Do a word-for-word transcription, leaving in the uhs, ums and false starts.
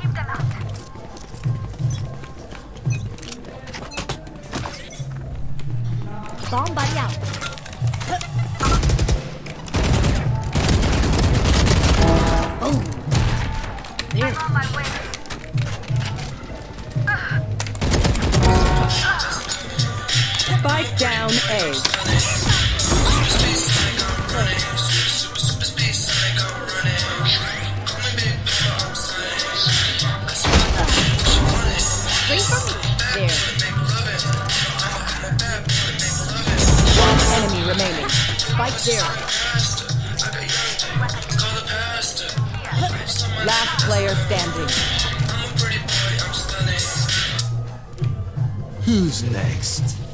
Keep them out. Bomb buddy out. Oh. There. I'm on my way. Spike down A. Remaining. Spike zero. Last player standing. Who's next?